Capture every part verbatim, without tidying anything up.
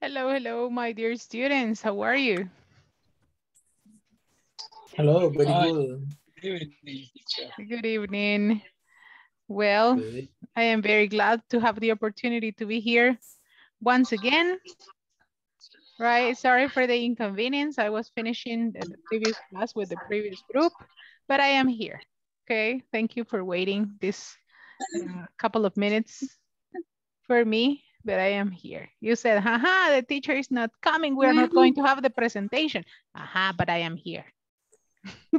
Hello, hello, my dear students. How are you? Hello, very good. Good evening, teacher. Good evening. Well, good. I am very glad to have the opportunity to be here once again. Right, sorry for the inconvenience. I was finishing the previous class with the previous group, but I am here. Okay, thank you for waiting this uh, couple of minutes for me, but I am here. You said, haha, the teacher is not coming. We are not going to have the presentation. Aha, but I am here.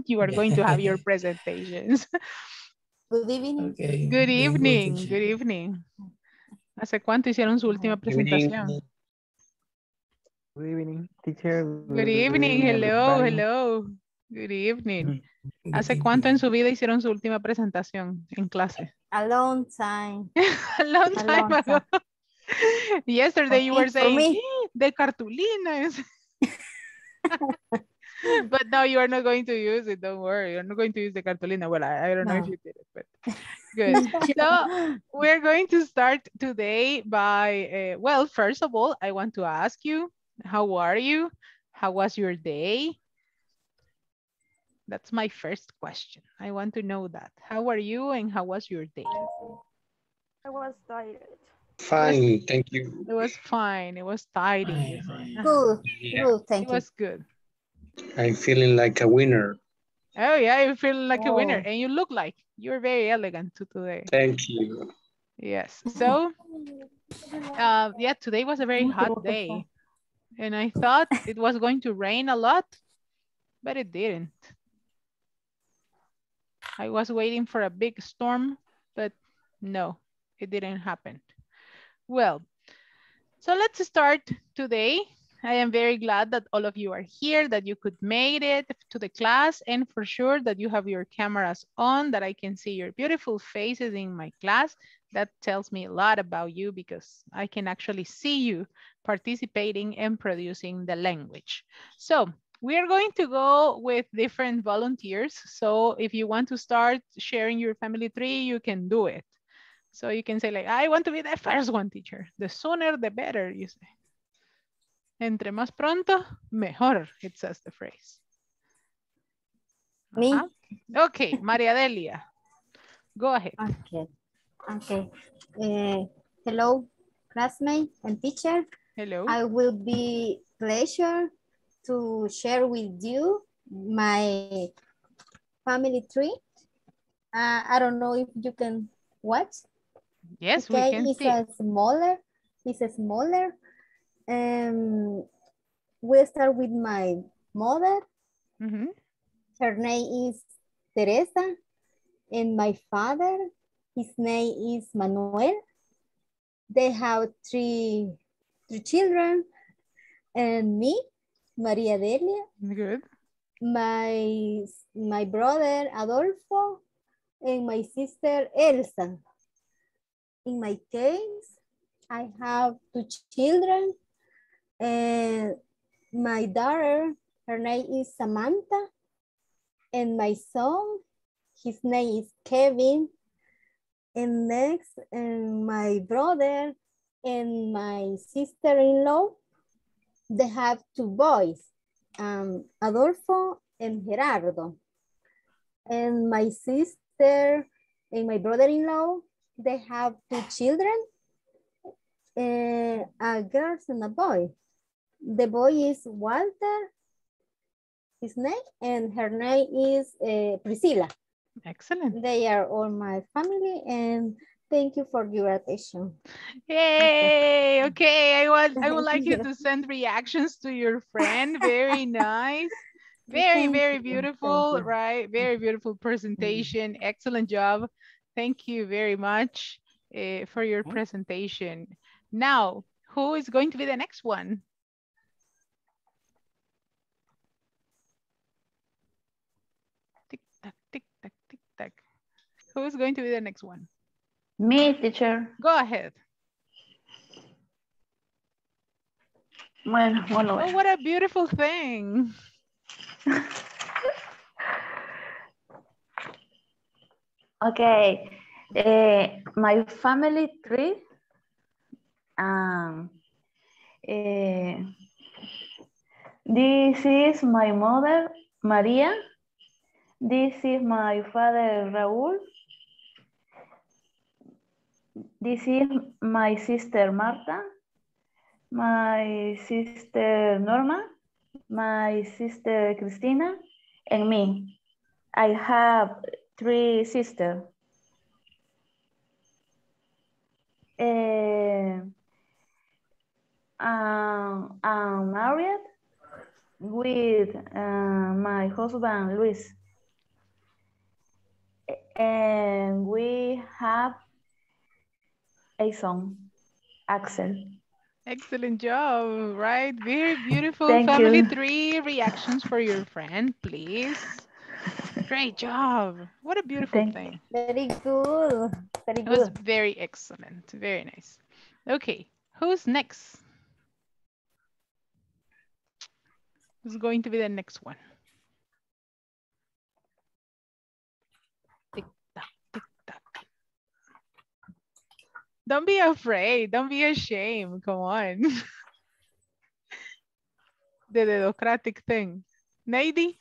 You are going to have your presentations. Good evening. Okay. Good evening. Good, good evening. ¿Hace cuánto hicieron su última presentación? Good evening, teacher. Good, good evening. evening. Hello, hello. Good evening. Good ¿Hace evening. cuánto en su vida hicieron su última presentación en clase? A long time. A long time, A long ago. time. Yesterday you were saying de cartulinas. But no, you are not going to use it. Don't worry. You're not going to use the cartolina. Well, I, I don't no. know if you did it, but good. So we're going to start today by, uh, well, first of all, I want to ask you, how are you? How was your day? That's my first question. I want to know that. How are you and how was your day? I was tired. Fine, thank you. It was fine. It was tidy. Cool. Yeah. Cool, thank you. It was good. I'm feeling like a winner. Oh yeah, you feel like oh. a winner, and you look like you're very elegant today. Thank you. Yes. So, uh, yeah, today was a very hot day, and I thought it was going to rain a lot, but it didn't. I was waiting for a big storm, but no, it didn't happen. Well, so let's start today. I am very glad that all of you are here, that you could make it to the class, and for sure that you have your cameras on, that I can see your beautiful faces in my class. That tells me a lot about you because I can actually see you participating and producing the language. So we are going to go with different volunteers. So if you want to start sharing your family tree, you can do it. So you can say like, I want to be the first one, teacher. The sooner, the better, you say. Entre más pronto, mejor, it says the phrase. Me? Uh -huh. Okay, Maria Delia, go ahead. Okay, okay. Uh, hello, classmate and teacher. Hello. I will be pleasure to share with you my family tree. Uh, I don't know if you can watch. Yes, okay, we can it's see. A smaller, it's a smaller. Um, we'll start with my mother. Mm-hmm. Her name is Teresa. And my father, his name is Manuel. They have three, three children. And me, Maria Delia. Good. My, my brother, Adolfo. And my sister, Elsa. In my case, I have two children. And my daughter, her name is Samantha. And my son, his name is Kevin. And next, and my brother and my sister-in-law, they have two boys, um, Adolfo and Gerardo. And my sister and my brother-in-law, they have two children, uh, a girl and a boy. The boy is Walter, his name, and her name is uh, Priscilla. Excellent. They are all my family, and thank you for your attention. Yay! Okay, okay. I want I would like you to send reactions to your friend. Very nice. Very, very beautiful, right? Very beautiful presentation. Excellent job. Thank you very much uh, for your presentation. Now, who is going to be the next one? Who is going to be the next one? Me, teacher. Go ahead. Bueno, bueno, bueno. Oh, what a beautiful thing. Okay. Uh, my family tree um, Uh, this is my mother, Maria. This is my father, Raul. This is my sister, Marta. My sister, Norma. My sister, Cristina. And me. I have three sisters. Uh, um, I'm married with uh, my husband, Luis. And we have a son, Axel. Excellent job, right? Very beautiful family tree. Reactions for your friend, please. Great job. What a beautiful Thank thing. You. Very good. Very good. It was very excellent. Very nice. Okay, who's next? Who's going to be the next one? Don't be afraid. Don't be ashamed. Come on. The democratic thing. Nady?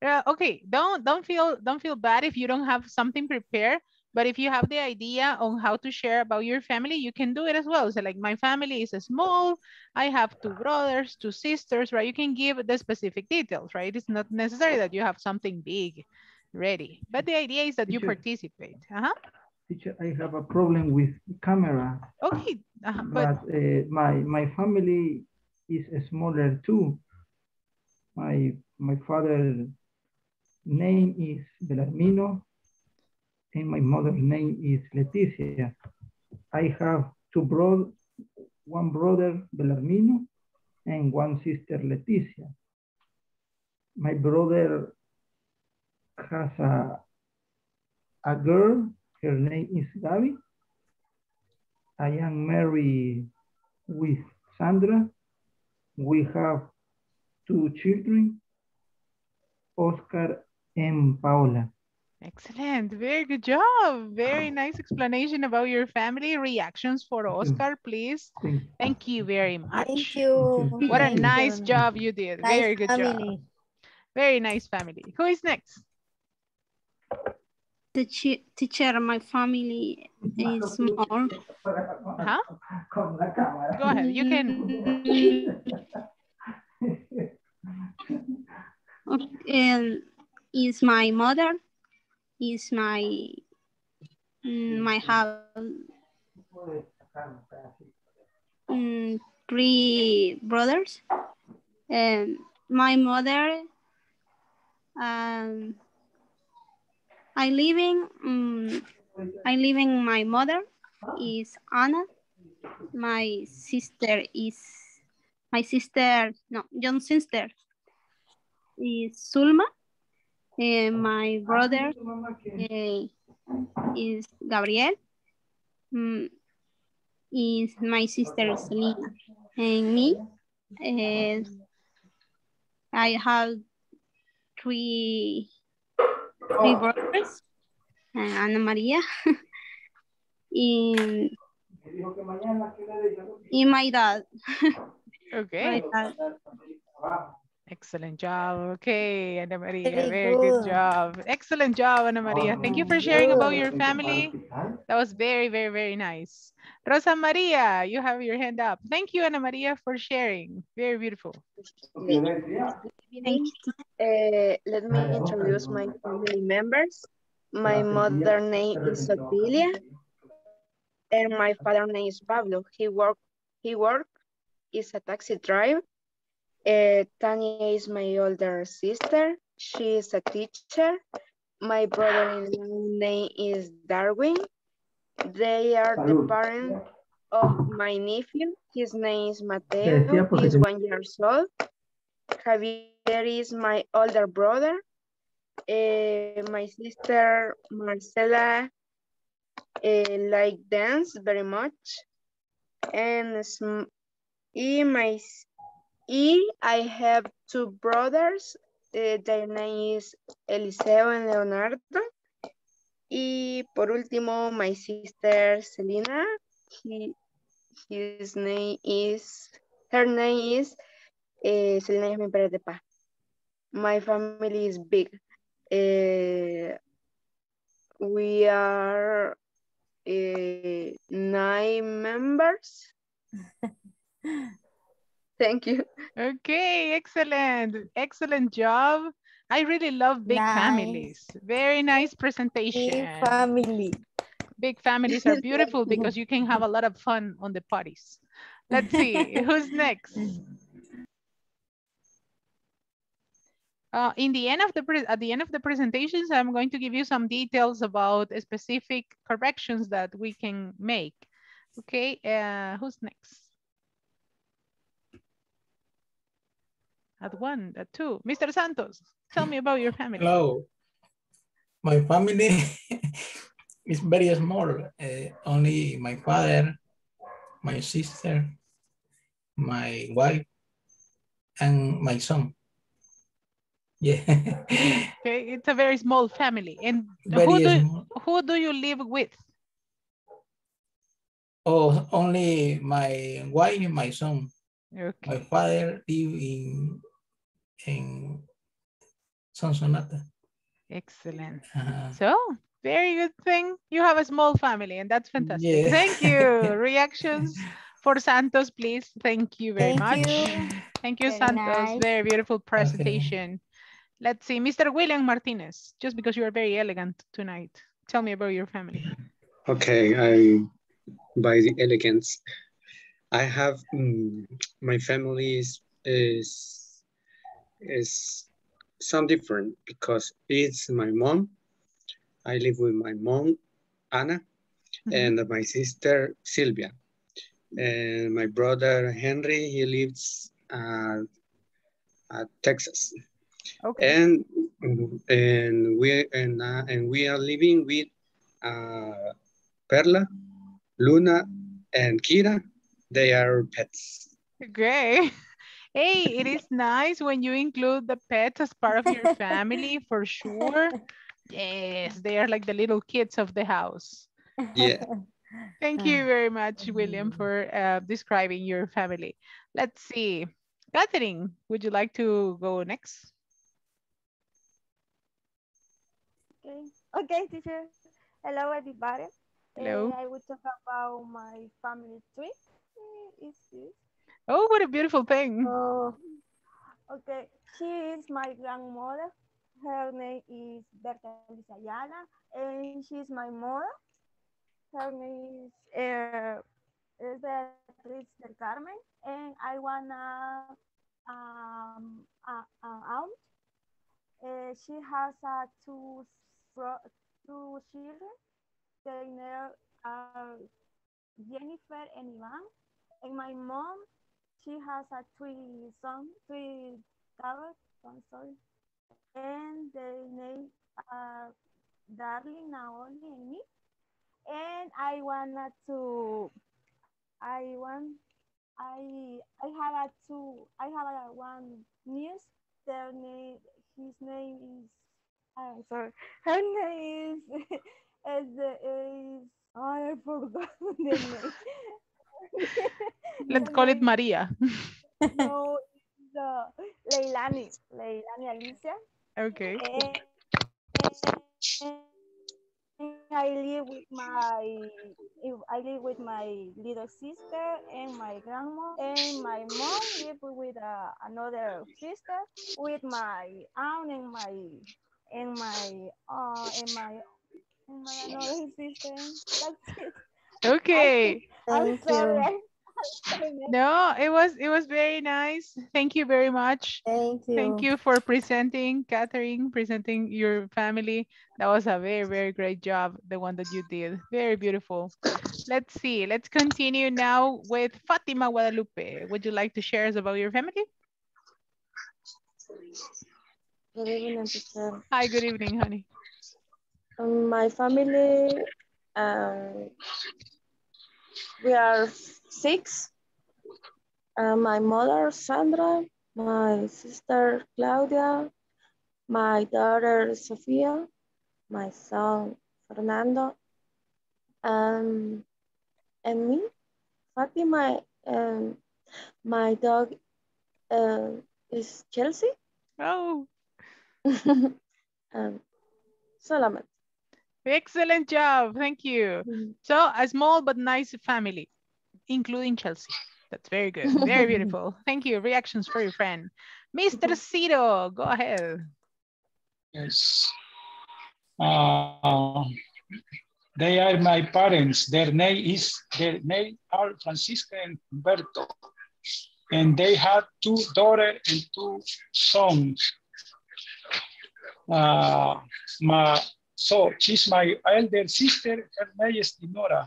Uh, okay. Don't don't feel don't feel bad if you don't have something prepared. But if you have the idea on how to share about your family, you can do it as well. So like my family is small. I have two brothers, two sisters, right? You can give the specific details, right? It's not necessary that you have something big ready, but the idea is that teacher, you participate. Uh-huh. Teacher, I have a problem with camera. Okay, uh, but, but uh, my my family is smaller too. My my father's name is Belarmino, and my mother's name is Leticia. I have two brothers, one brother Belarmino, and one sister Leticia. My brother has a, a girl, her name is Gabby. I am married with Sandra. We have two children, Oscar and Paola. Excellent, very good job. Very nice explanation about your family. Reactions for Oscar, please. Thank you very much. Thank you. What a nice job you did. Nice very good family. Job. Very nice family. Who is next? The teacher, my family is small. Huh? Go ahead, you can. Okay. Is my mother? Is my my house? Three brothers. Um, my mother. Um. I live in, um, I live in my mother is Anna. My sister is, my sister, no, young sister is Sulma. And my brother uh, is Gabriel. Um, is my sister Selena. And me, uh, I have three Three brothers, uh, Ana Maria. in, in my dad. Okay. My dad. Excellent job. Okay, Ana Maria. Very, very good. good job. Excellent job, Ana Maria. Thank you for sharing about your family. That was very, very, very nice. Rosa Maria, you have your hand up. Thank you, Ana Maria, for sharing. Very beautiful. Thank you. Uh, let me introduce my family members. My mother's name is Otilia, and my father's name is Pablo. He work. He work is a taxi driver. Uh, Tanya is my older sister. She is a teacher. My brother-in-law's name is Darwin. They are the parents of my nephew. His name is Mateo. He is one year old. Javier is my older brother. Uh, my sister Marcela uh, like dance very much, and he, my He, I have two brothers. Uh, their name is Eliseo and Leonardo. Y por último, my sister Selena, he, his name is, her name is eh, Selena Yasmin Pérez de Paz. My family is big. Eh, we are eh, nine members. Thank you. Okay, excellent. Excellent job. I really love big nice. families. Very nice presentation. Big family. Big families are beautiful because you can have a lot of fun on the parties. Let's see, who's next? Uh, in the end of the pre at the end of the presentations, I'm going to give you some details about specific corrections that we can make. Okay, uh, who's next? At one, at two. Mister Santos, tell me about your family. Hello. My family is very small. Uh, only my father, my sister, my wife, and my son. Yeah. Okay, it's a very small family. And who do, who do you live with? Oh, only my wife and my son. Okay. My father live in... in Sonsonata. Excellent. Uh, so, very good thing. You have a small family and that's fantastic. Yeah. Thank you. Reactions for Santos, please. Thank you very Thank much. You. Thank you, very Santos. Nice. Very beautiful presentation. Okay. Let's see, Mister William Martinez, just because you are very elegant tonight, tell me about your family. Okay, I'm by the elegance. I have, um, my family is, is is some different because it's my mom. I live with my mom, Anna, mm-hmm. and my sister, Sylvia. And my brother, Henry, he lives uh, at Texas. Okay. And, and, we, and, uh, and we are living with uh, Perla, Luna, and Kira. They are pets. Okay. Hey, it is nice when you include the pets as part of your family, for sure. Yes, they are like the little kids of the house. Yeah. Thank you very much, William, for uh, describing your family. Let's see. Catherine, would you like to go next? Okay, okay, teacher. Hello, everybody. Hello. Uh, I will talk about my family tree. Uh, it's this. Oh, what a beautiful thing. Oh, okay. She is my grandmother. Her name is Berta Lizayana, and she is my mother. Her name is uh, Beatriz del Carmen, and I wanna um, uh, uh, aunt. Uh, she has uh, two, two children. They are Jennifer and Ivan, and my mom. She has a three sons, three daughters, I'm sorry, and they name are Darling, Naomi, and me. And I wanted to, I want, I, I have a two, I have a one niece. Their name, his name is, I'm sorry, her name is, is, is oh, I forgot the name. Let's call it Maria. No, it's uh, Leilani. Leilani Alicia. Okay. And, and I live with my I live with my little sister and my grandma, and my mom live with uh, another sister with my aunt and my and my uh, and my and my another sister. That's it. Okay. I'm sorry. No, it was it was very nice. Thank you very much. Thank you. Thank you for presenting, Catherine, presenting your family. That was a very, very great job, the one that you did. Very beautiful. Let's see. Let's continue now with Fatima Guadalupe. Would you like to share us about your family? Good evening, teacher. Hi, good evening, honey. Um, my family, um, we are six. Uh, my mother, Sandra, my sister, Claudia, my daughter, Sofia, my son, Fernando, um, and me. Fatima, um, my dog uh, is Chelsea. Oh. um, Solomon. Excellent job. Thank you. Mm-hmm. So a small but nice family, including Chelsea. That's very good. Very beautiful. Thank you. Reactions for your friend. Mister Ciro, go ahead. Yes. Uh, they are my parents. Their name is their name are Francisca and Humberto. And they have two daughters and two sons. Uh, my, so she's my elder sister, her name is Dinora.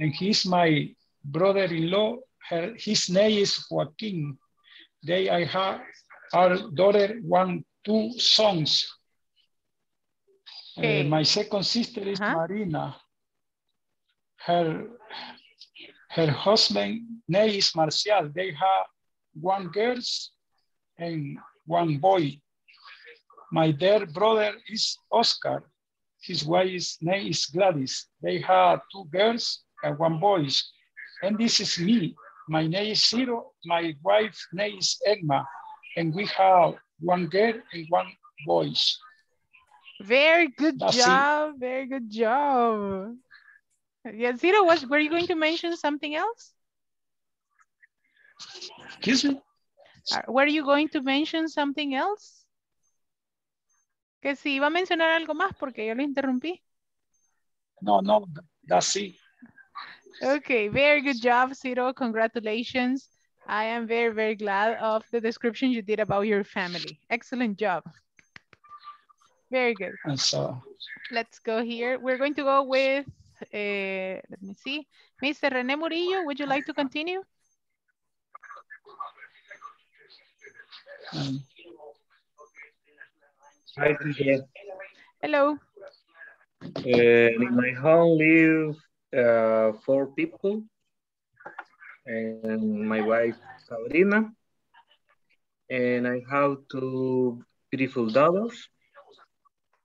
And he's my brother-in-law, his name is Joaquin. They I have our daughter, one, two sons. Okay. Uh, my second sister is uh-huh. Marina. Her, her husband name is Marcial. They have one girl and one boy. My dear brother is Oscar. His wife's name is Gladys. They have two girls and one boy. And this is me. My name is Ciro. My wife's name is Egma. And we have one girl and one boy. Very good That's job. It. Very good job. Yeah, Ciro, was, were you going to mention something else? Excuse me? Were you going to mention something else? Que si iba a mencionar algo más porque yo lo interrumpí. No, no, that's it. Okay, very good job, Ciro. Congratulations. I am very, very glad of the description you did about your family. Excellent job. Very good. And so, let's go here. We're going to go with, uh, let me see. Mister René Murillo, would you like to continue? Um, Hi, teacher. Hello. Uh, in my home live uh, four people, and my wife, Sabrina, and I have two beautiful daughters,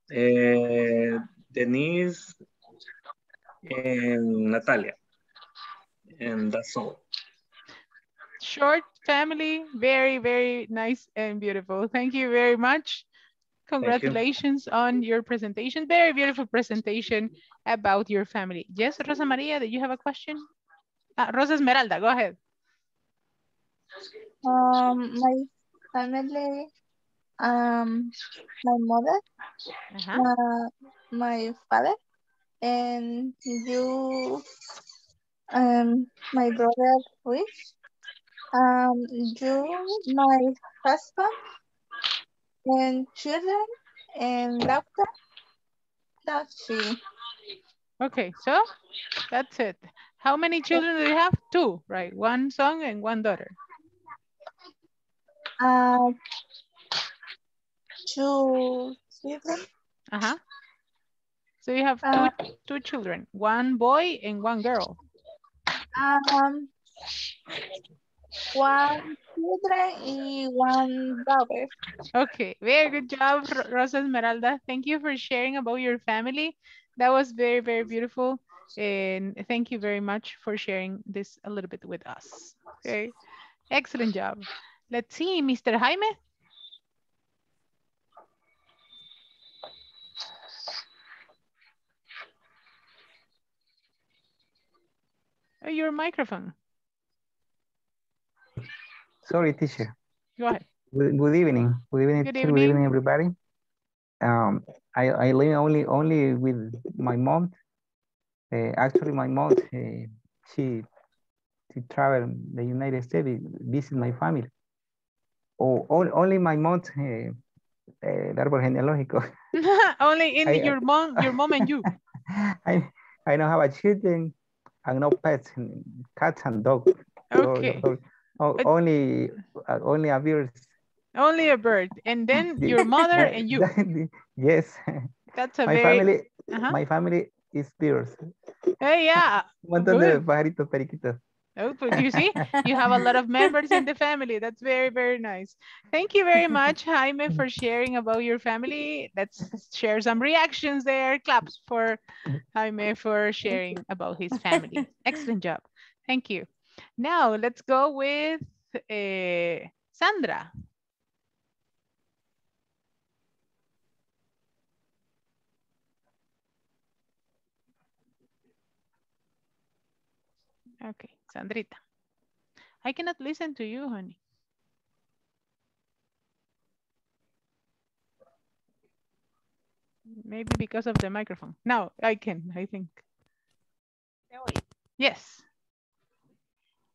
uh, Denise and Natalia, and that's all. Short family, very, very nice and beautiful. Thank you very much. Congratulations you. on your presentation. Very beautiful presentation about your family. Yes, Rosa Maria, did you have a question? Ah, Rosa Esmeralda, go ahead. Um, my family, um, my mother, uh-huh. uh, my father, and you, um, my brother, Luis, um, you, my husband, and children and doctor. That's it. Okay, so that's it. How many children do you have? Two, right? One son and one daughter. Uh, two children. Uh huh. So you have two uh, two children, one boy and one girl. Um, one. Y one daughter. Okay, very good job, Rosa Esmeralda. Thank you for sharing about your family. That was very, very beautiful. And thank you very much for sharing this a little bit with us. Okay, excellent job. Let's see, Mister Jaime. Oh, your microphone. Sorry, teacher. Go ahead. Good, good evening. Good evening. Good evening, good evening everybody. Um, I, I live only only with my mom. Uh, actually, my mom, uh, she she traveled the United States, visit my family. Oh, only, only my mom. Uh, el árbol genealógico. Only in I, your mom, your mom and you. I I don't have a children, and no pets, cats and dogs. Okay. So, so, Oh, only, uh, only a bird. Only a bird, and then your mother and you. Yes. That's a my very... family. Uh-huh. My family is birds. Hey, yeah. Un montón de pajaritos, periquitos. Oh, but you see, you have a lot of members in the family. That's very, very nice. Thank you very much, Jaime, for sharing about your family. Let's share some reactions there. Claps for Jaime for sharing about his family. Excellent job. Thank you. Now let's go with uh, Sandra. Okay, Sandrita. I cannot listen to you, honey. Maybe because of the microphone. No, I can, I think. Yes.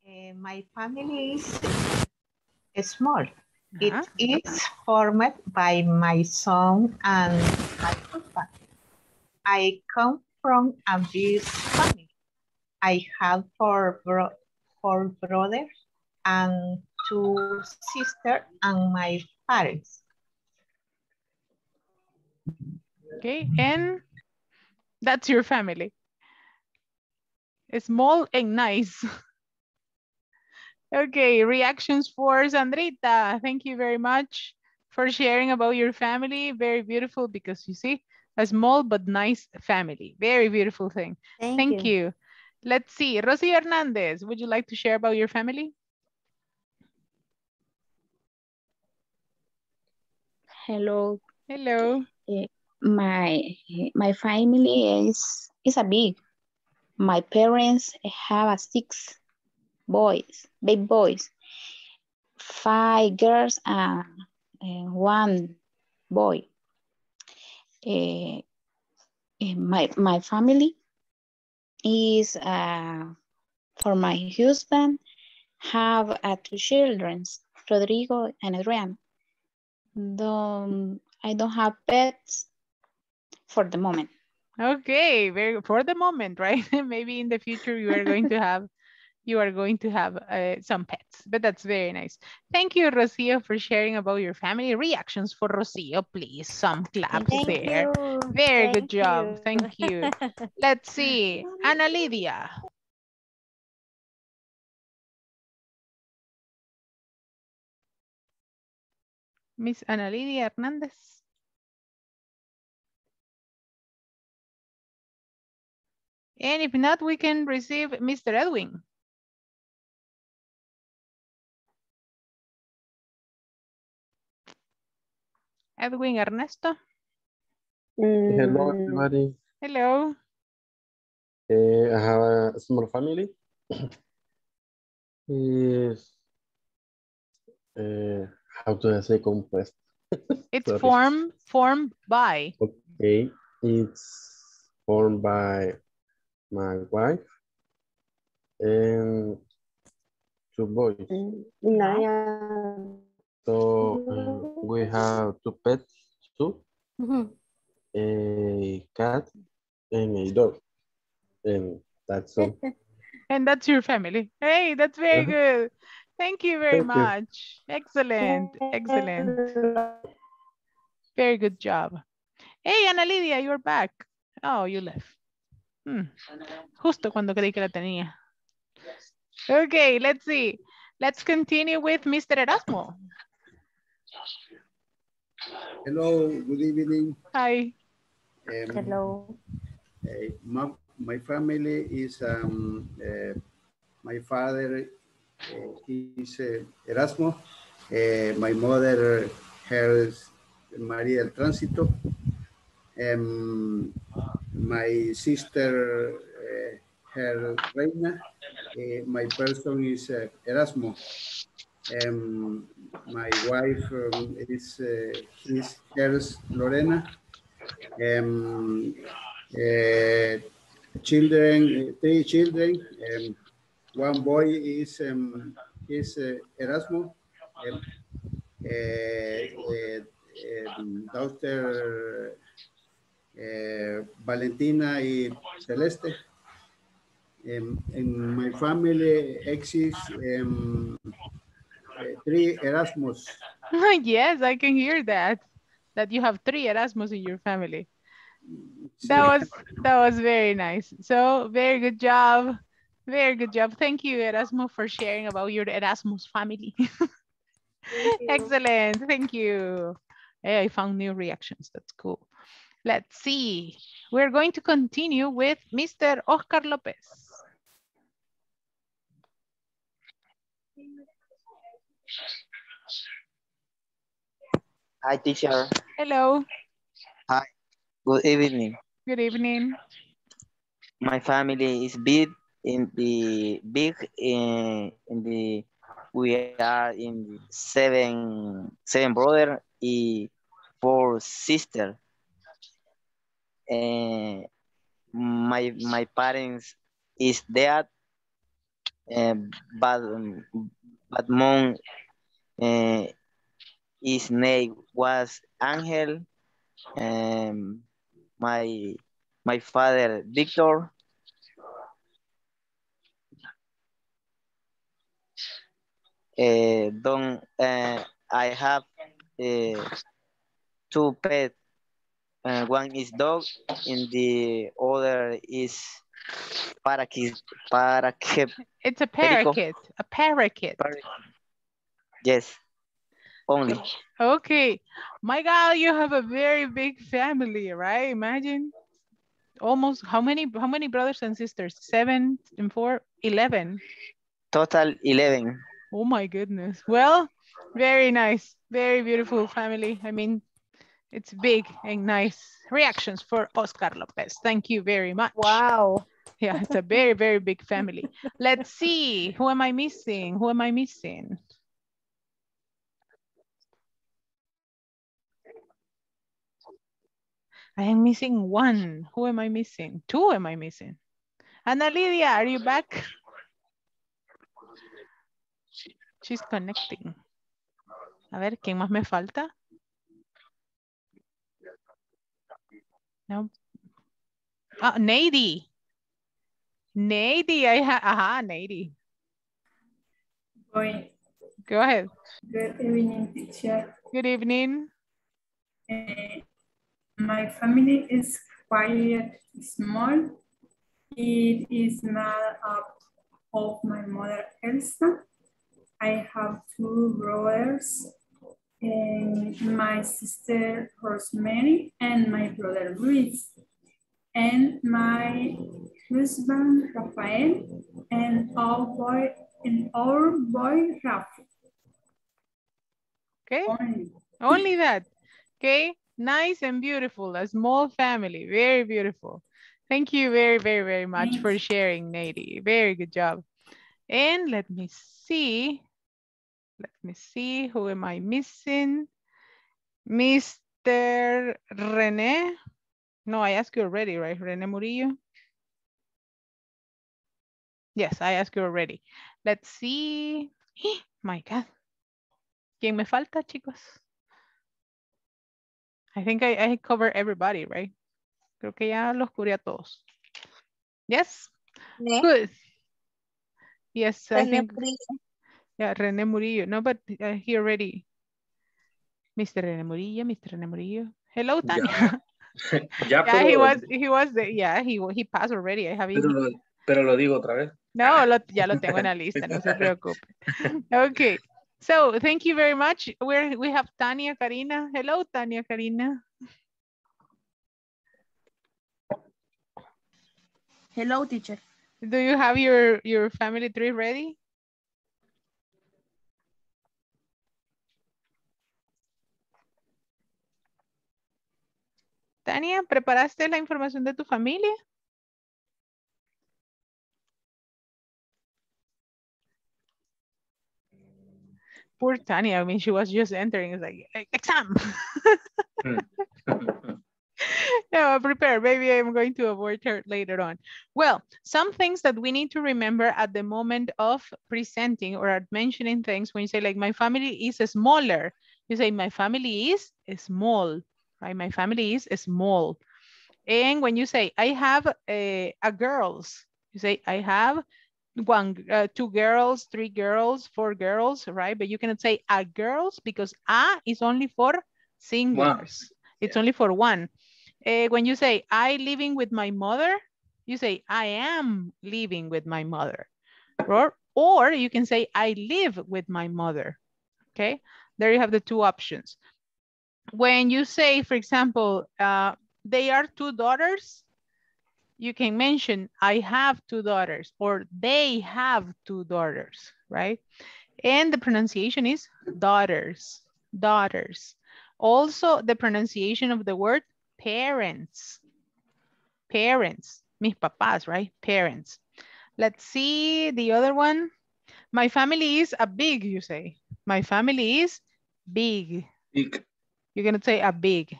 Uh, my family is, is small. Uh-huh. It is formed by my son and my husband. I come from a big family. I have four, bro four brothers and two sisters and my parents. Okay, and that's your family. Small and nice. Okay, reactions for Sandrita. Thank you very much for sharing about your family. Very beautiful, because you see, a small but nice family. Very beautiful thing. Thank, Thank you. you. Let's see, Rosy Hernandez, would you like to share about your family? Hello. Hello. My my family is, is a big. My parents have a six boys, big boys, five girls and, and one boy. Uh, my, my family is uh, for my husband, have uh, two children, Rodrigo and Adrian. Don't, I don't have pets for the moment. Okay, very for the moment, right? Maybe in the future you are going to have, you are going to have uh, some pets, but that's very nice. Thank you, Rocio, for sharing about your family. Reactions for Rocio, please. Some claps Thank there. You. Very Thank good job. You. Thank you. Let's see, Ana Lydia. Miss Ana Lydia Hernandez. And if not, we can receive Mister Edwin. Edwin Ernesto. Mm. Hello, everybody. Hello. Uh, I have a small family. Yes. Uh, how do I say compressed? It's formed formed by. Okay. It's formed by my wife and two boys. Naya. So um, we have two pets, two, mm-hmm. a cat and a dog, and that's all. And that's your family. Hey, that's very good. Thank you very Thank much. You. Excellent, excellent. Very good job. Hey, Ana Lydia, you're back. Oh, you left. Hmm. Justo cuando creí que la tenía. Okay, let's see. Let's continue with Mister Erasmo. Hello, good evening. Hi. Um, Hello. Uh, my, my family is, um, uh, my father uh, is uh, Erasmo. Uh, my mother, her is Maria del Tránsito. Um, My sister, uh, her Reina. Uh, my person is uh, Erasmo. Um, my wife um, is uh, his, hers Lorena. Um, uh, children, three children. Um, one boy is um, is uh, Erasmo. Um, uh, uh, um, daughter. Uh, Valentina y Celeste. Um, in my family exists um, uh, three Erasmus. Yes, I can hear that. That you have three Erasmus in your family. That was that was very nice. So very good job, Very good job. Thank you, Erasmus, for sharing about your Erasmus family. Thank Excellent. Thank you. Hey, I found new reactions. That's cool. Let's see. We're going to continue with Mister Oscar Lopez. Hi, teacher. Hello. Hi. Good evening. Good evening. My family is big in the big in, in the we are in seven seven brothers and four sisters. And my my parents is dead, and but but mom uh, his name was Angel, and my my father Victor. Uh, don't uh, I have uh, two pets. Uh, one is dog, and the other is parakeet. Parakeet. It's a parakeet. A parakeet. Yes. Only. Okay. My God, you have a very big family, right? Imagine. Almost how many? How many brothers and sisters? Seven and four. Eleven. Total eleven. Oh my goodness. Well, very nice. Very beautiful family. I mean, it's big and nice. Reactions for Oscar Lopez. Thank you very much. Wow. Yeah, it's a very, very big family. Let's see. Who am I missing? Who am I missing? I am missing one. Who am I missing? Two am I missing? Ana Lydia, are you back? She's connecting. A ver, ¿quién más me falta? No. Ah, oh, Nady. Nady, I ha aha, Nady. Go ahead. Go ahead. Good evening, teacher. Good evening. Uh, my family is quite small. It is made up of my mother, Elsa. I have two brothers, and my sister Rosemary, and my brother Luis, and my husband Rafael, and our boy and our boy Rafa. Okay, only. Only that. Okay, nice and beautiful. A small family, very beautiful. Thank you very, very, very much Thanks. for sharing, Nady. Very good job. And let me see. Let me see, who am I missing? Mister Rene. No, I asked you already, right? Rene Murillo. Yes, I asked you already. Let's see. My God. ¿Quién me falta, chicos? I think I, I cover everybody, right? Creo que ya los cubrí a todos. Yes? Yeah. Good. Yes, Rene I think. Murillo. Yeah, Rene Murillo. No, but uh, he already. Mister Rene Murillo, Mister Rene Murillo. Hello, Tanya. Yeah, yeah, yeah pero, he was, he was, the, yeah, he, he passed already. I have pero, lo, pero lo digo otra vez. No, lo, ya lo tengo en la lista, no se preocupe. Okay, so thank you very much. We're, we have Tanya Karina. Hello, Tanya Karina. Hello, teacher. Do you have your, your family tree ready? Tania, ¿preparaste la información de tu familia? Poor Tania, I mean, she was just entering, it's like, exam. No, prepare, maybe I'm going to avoid her later on. Well, some things that we need to remember at the moment of presenting or at mentioning things, when you say like, my family is smaller, you say, my family is small. Right, my family is small. And when you say, I have a, a girls, you say, I have one, uh, two girls, three girls, four girls, right? But you cannot say a girls because a is only for singulars. Wow. It's yeah. only for one. Uh, when you say, I living with my mother, You say, I am living with my mother. Or, or you can say, I live with my mother. Okay, there you have the two options. When you say, for example, uh, they are two daughters, you can mention, I have two daughters, or they have two daughters, right? And the pronunciation is daughters, daughters. Also, the pronunciation of the word parents, parents, mis papás, right? Parents. Let's see the other one. My family is a big, you say. My family is big. Big. You're going to say a big.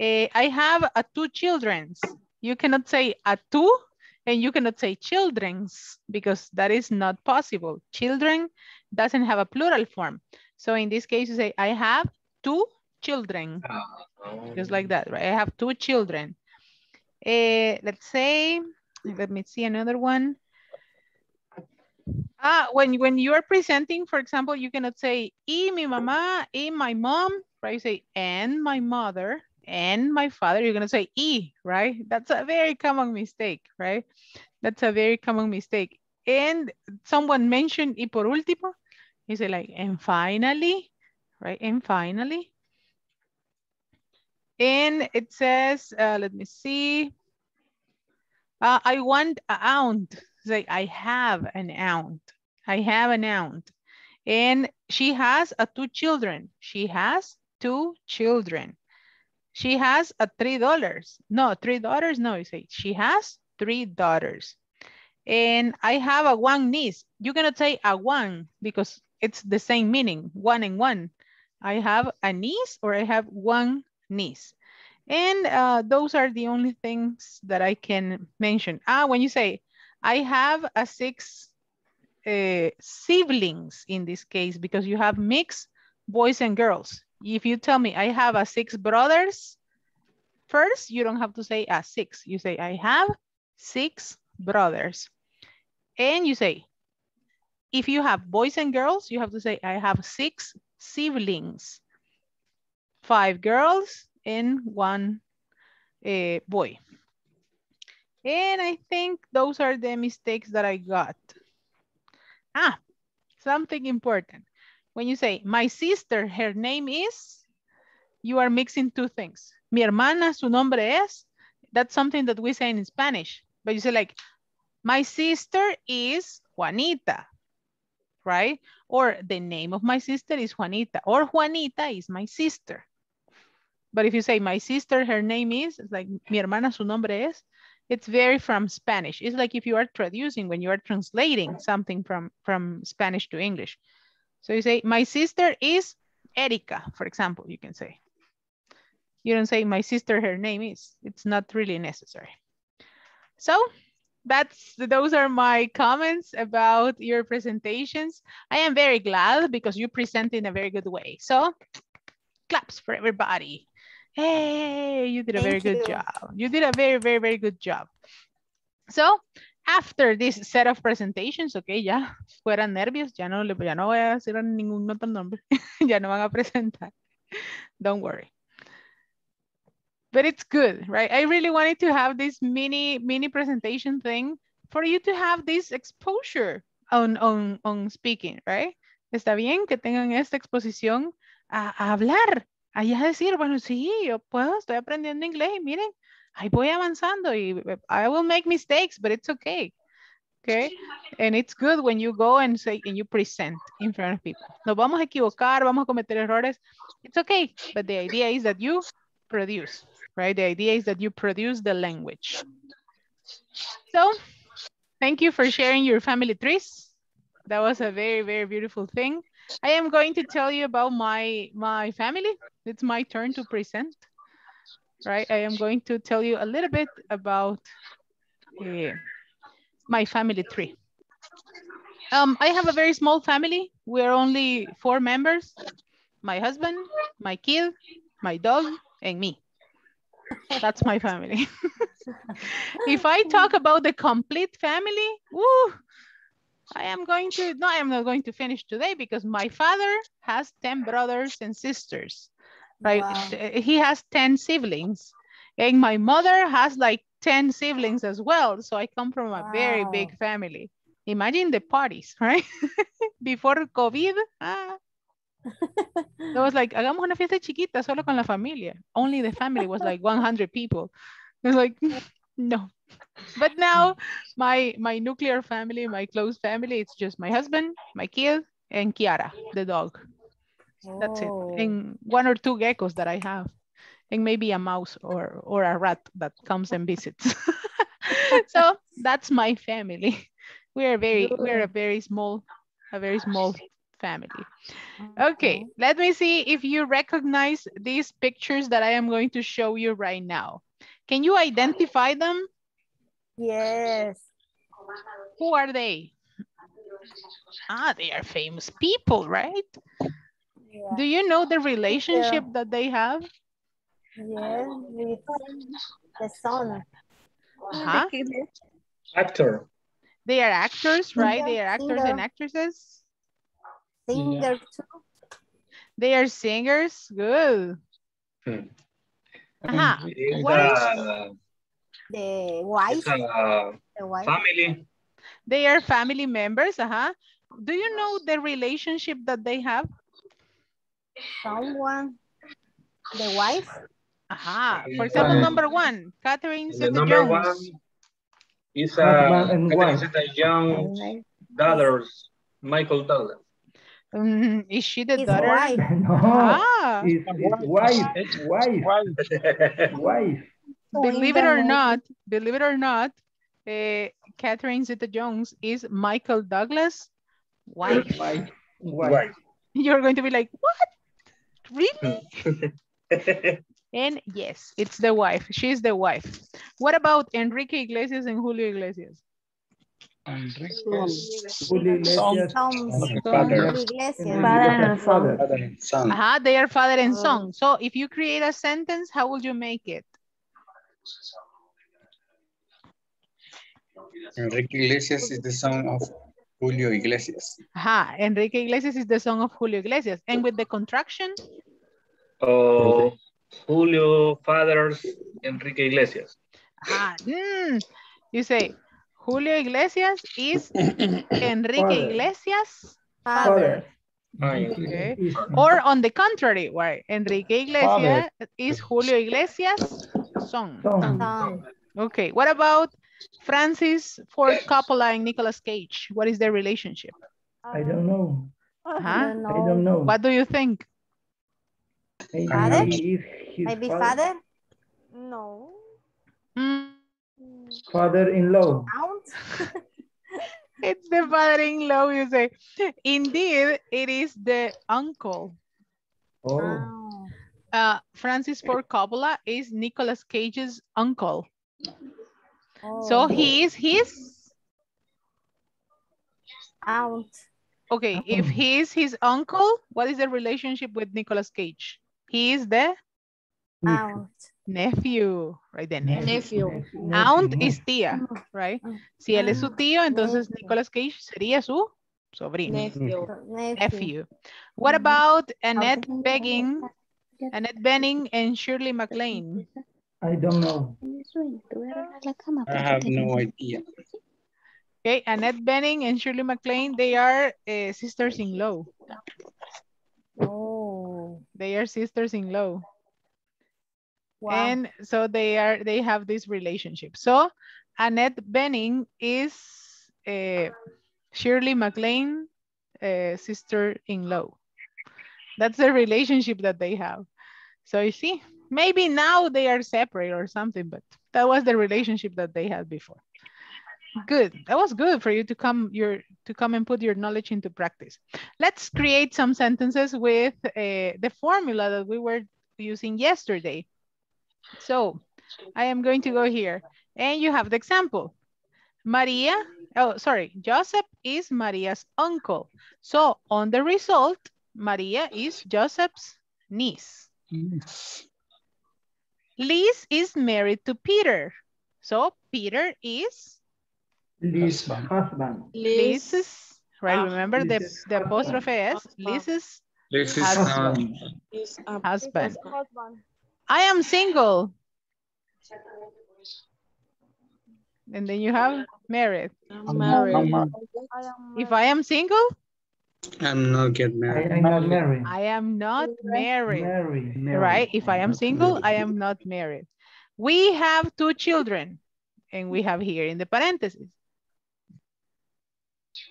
Uh, I have a two children's. You cannot say a two, and you cannot say children's, because that is not possible. Children doesn't have a plural form. So in this case, you say, I have two children. Oh. Just like that, right? I have two children. Uh, let's say, let me see another one. Ah, when, when you are presenting, for example, you cannot say, y mi mamá, y my mom, right? You say, and my mother, and my father. You're gonna say e, right? That's a very common mistake, right? That's a very common mistake. And someone mentioned y por último. You say like, and finally, right? And finally. And it says, uh, let me see. Uh, I want an aunt. Say, I have an aunt. I have an aunt. And she has a two children. She has two children. She has a three daughters. No, three daughters. No, you say she has three daughters. And I have a one niece. You're going to say a one because it's the same meaning, one and one. I have a niece or I have one niece. And uh, those are the only things that I can mention. Ah, when you say I have a six uh, siblings in this case, because you have mixed boys and girls. If you tell me I have a six brothers, first, you don't have to say a six. You say, I have six brothers. And you say, if you have boys and girls, you have to say, I have six siblings, five girls and one uh, boy. And I think those are the mistakes that I got. Ah, something important. When you say, my sister, her name is, you are mixing two things. Mi hermana, su nombre es, that's something that we say in Spanish. But you say like, my sister is Juanita, right? Or the name of my sister is Juanita, or Juanita is my sister. But if you say, my sister, her name is, it's like, mi hermana, su nombre es, it's very from Spanish. It's like if you are traducing, when you are translating something from, from Spanish to English. So you say, my sister is Erica, for example, you can say. You don't say, my sister, her name is. It's not really necessary. So that's, those are my comments about your presentations. I am very glad because you present in a very good way. So claps for everybody. Hey, you did a very good job. You did a very, very, very good job. So after this set of presentations, okay, ya fueran nervios, ya no, ya no voy a hacer ningún otro nombre, ya no van a presentar. Don't worry. But it's good, right? I really wanted to have this mini, mini presentation thing for you to have this exposure on, on, on speaking, right? Está bien que tengan esta exposición a, a hablar, a ya decir, bueno, sí, yo puedo, estoy aprendiendo inglés y miren, I voy avanzando y I will make mistakes, but it's okay, okay? And it's good when you go and say, and you present in front of people. Nos vamos a equivocar, vamos a cometer errores. It's okay, but the idea is that you produce, right? The idea is that you produce the language. So thank you for sharing your family trees. That was a very, very beautiful thing. I am going to tell you about my, my family. It's my turn to present. Right, I am going to tell you a little bit about uh, my family tree. Um, I have a very small family. We're only four members. My husband, my kid, my dog, and me. That's my family. If I talk about the complete family, woo, I am going to, no, I am not going to finish today because my father has ten brothers and sisters. Right, wow. He has ten siblings And my mother has like ten siblings as well. So I come from a wow. very big family. Imagine the parties, right? Before COVID. Ah. It was like, hagamos una fiesta chiquita solo con la familia. Only the family was like one hundred people. It was like, no. But now my my nuclear family, my close family, it's just my husband, my kid, and Kiara, the dog. Oh. That's it. And one or two geckos that I have. And maybe a mouse or, or a rat that comes and visits. So that's my family. We are very, we're a very small, a very small family. Okay, let me see if you recognize these pictures that I am going to show you right now. Can you identify them? Yes. Who are they? Ah, they are famous people, right? Yeah. Do you know the relationship yeah. that they have? Yes, with the son. Uh-huh. Actor. They are actors, right? Singer, they are actors singer. and actresses. Singer too. They are singers. Good. Hmm. Uh-huh. What is uh, the wife? Uh, the wife. Family. They are family members. Uh-huh. Do you know the relationship that they have? Someone. The wife. Aha. Uh-huh. For example, number one, Catherine Zeta-Jones. Number one is uh, Catherine Zeta-Jones' daughters, Michael Douglas. Um, is she the his daughter? Wife. No. Ah. His, his wife. His wife. Wife. Believe it or not, believe it or not, uh, Catherine Zeta-Jones is Michael Douglas' wife. Wife. Wife. You're going to be like, what? Really? And yes, it's the wife. She's the wife. What about Enrique Iglesias and Julio Iglesias? Enrique Iglesias. Julio Iglesias. Father and son. Uh-huh, they are father and son. So if you create a sentence, how would you make it? Enrique Iglesias is the son of Julio Iglesias. Aha, uh-huh. Enrique Iglesias is the son of Julio Iglesias. And with the contraction? Oh, Julio fathers Enrique Iglesias. Ah, mm, you say Julio Iglesias is Enrique Iglesias' father. father. Okay. Or on the contrary, why Enrique Iglesias father. is Julio Iglesias' son. son. son. Okay, what about Francis Ford Coppola and Nicolas Cage? What is their relationship? I don't know. Huh? I don't know. I don't know. What do you think? Maybe father? Maybe father? father? No. Mm. Father-in-law. It's the father-in-law, you say. Indeed, it is the uncle. Oh. Uh, Francis Ford Coppola is Nicolas Cage's uncle. Oh. So he is his? Aunt. Okay, if he is his uncle, what is the relationship with Nicolas Cage? He is the aunt. Nephew, right? The nephew. nephew. Aunt nephew. is tía, right? Si él es su tío, entonces Nicolas Cage sería su sobrino. Nephew. Nephew. What about Annette Bening, Annette Bening and Shirley MacLaine? I don't know. I have no idea. Okay, Annette Bening and Shirley MacLaine, they are uh, sisters-in-law. Oh. They are sisters-in-law. Wow. And so they are, they have this relationship. So Annette Bening is uh, Shirley MacLaine uh, sister-in-law. That's the relationship that they have. So you see, maybe now they are separate or something, but that was the relationship that they had before. Good. That was good for you to come your to come and put your knowledge into practice. Let's create some sentences with uh, the formula that we were using yesterday. So I am going to go here and you have the example. Maria, oh, sorry, Joseph is Maria's uncle. So on the result, Maria is Joseph's niece. Yes. Liz is married to Peter. So Peter is Liz's husband. Liz's, right? Um, Remember Liz's the, the apostrophe S? Liz's, Liz's husband. husband. husband. I am single. And then you have married. I'm married. I'm married. I am married. If I am single? I'm not get married. I am not married. I am not married. married. married. Right? If I am single, I am not married. We have two children. And we have here in the parentheses.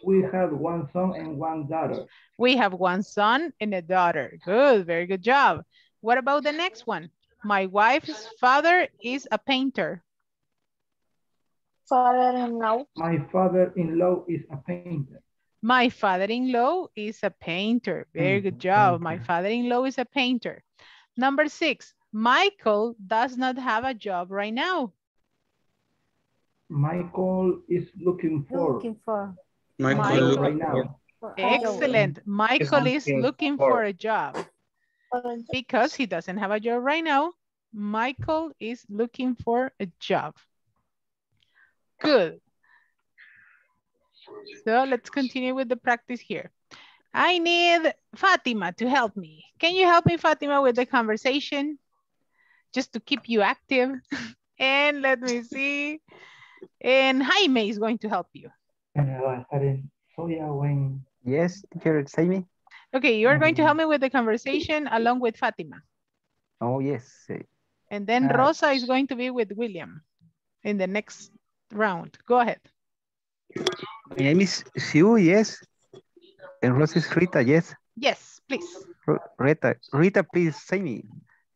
We have one son and one daughter. We have one son and a daughter. Good, very good job. What about the next one? My wife's father is a painter. Father-in-law. My father-in-law is a painter. My father-in-law is a painter. Very good job. My father-in-law is a painter. Number six, Michael does not have a job right now. Michael is looking for. Looking for. Michael, Michael right now. Excellent. Michael is looking for a job. Because he doesn't have a job right now, Michael is looking for a job. Good. So let's continue with the practice here. I need Fatima to help me. Can you help me, Fatima, with the conversation? Just to keep you active. And let me see. And Jaime is going to help you. Yes, teacher, Jaime. Okay, you're going to help me with the conversation along with Fatima. Oh, yes. And then Rosa is going to be with William in the next round. Go ahead. My name is Sue, yes. And Rosa is Rita, yes. Yes, please. Rita, Rita, please, Jaime.